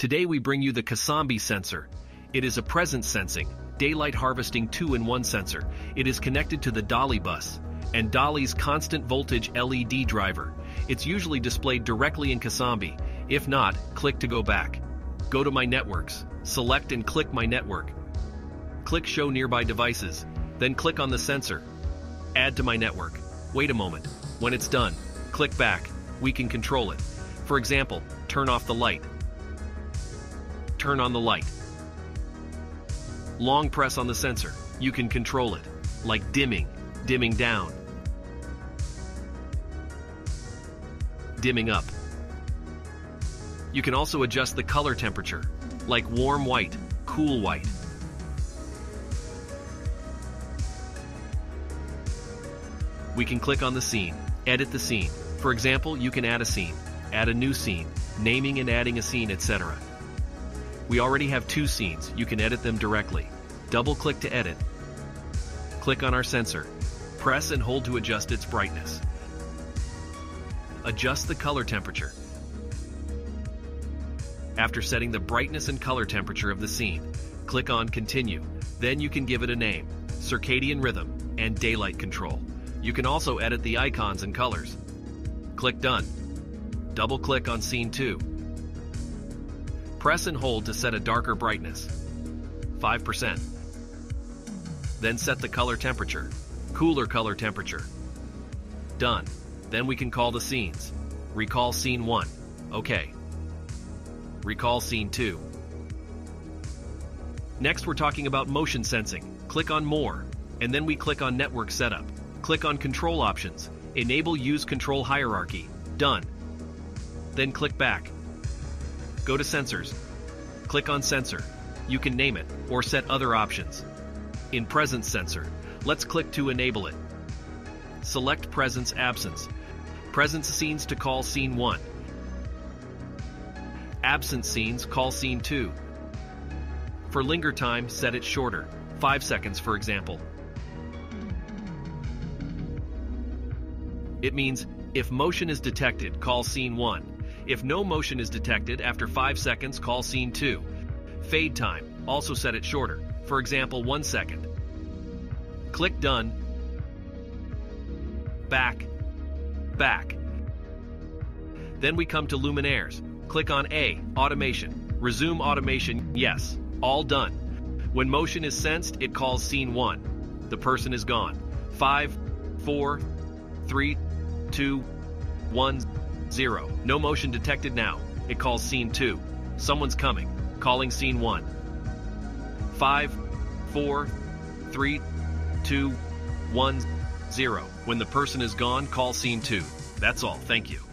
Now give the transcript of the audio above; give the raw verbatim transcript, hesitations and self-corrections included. Today we bring you the Casambi sensor. It is a presence sensing, daylight harvesting two in one sensor. It is connected to the DALI bus and DALI's constant voltage L E D driver. It's usually displayed directly in Casambi. If not, click to go back. Go to My Networks, select and click My Network. Click Show Nearby Devices, then click on the sensor. Add to My Network. Wait a moment. When it's done, click back. We can control it. For example, turn off the light. Turn on the light. Long press on the sensor. You can control it, like dimming, dimming down, dimming up. You can also adjust the color temperature, like warm white, cool white. We can click on the scene, edit the scene. For example, you can add a scene, add a new scene, naming and adding a scene, et cetera. We already have two scenes, you can edit them directly. Double-click to edit. Click on our sensor. Press and hold to adjust its brightness. Adjust the color temperature. After setting the brightness and color temperature of the scene, click on Continue. Then you can give it a name, circadian rhythm, and daylight control. You can also edit the icons and colors. Click Done. Double-click on Scene two. Press and hold to set a darker brightness, five percent. Then set the color temperature, cooler color temperature. Done. Then we can call the scenes. Recall Scene one. OK. Recall Scene two. Next, we're talking about motion sensing. Click on More, and then we click on Network Setup. Click on Control Options. Enable Use Control Hierarchy. Done. Then click back. Go to Sensors. Click on Sensor. You can name it or set other options. In Presence Sensor, let's click to enable it. Select Presence Absence. Presence Scenes to call Scene one. Absent Scenes, call Scene two. For linger time, set it shorter, five seconds for example. It means, if motion is detected, call Scene one. If no motion is detected, after five seconds, call Scene two. Fade time, also set it shorter, for example, one second. Click Done. Back. Back. Then we come to luminaires. Click on A, Automation. Resume automation, yes. All done. When motion is sensed, it calls Scene one. The person is gone. five, four, three, two, one, zero. No motion detected now. It calls Scene two. Someone's coming. Calling Scene one. five, four, three, two, one, zero. When the person is gone, call Scene two. That's all. Thank you.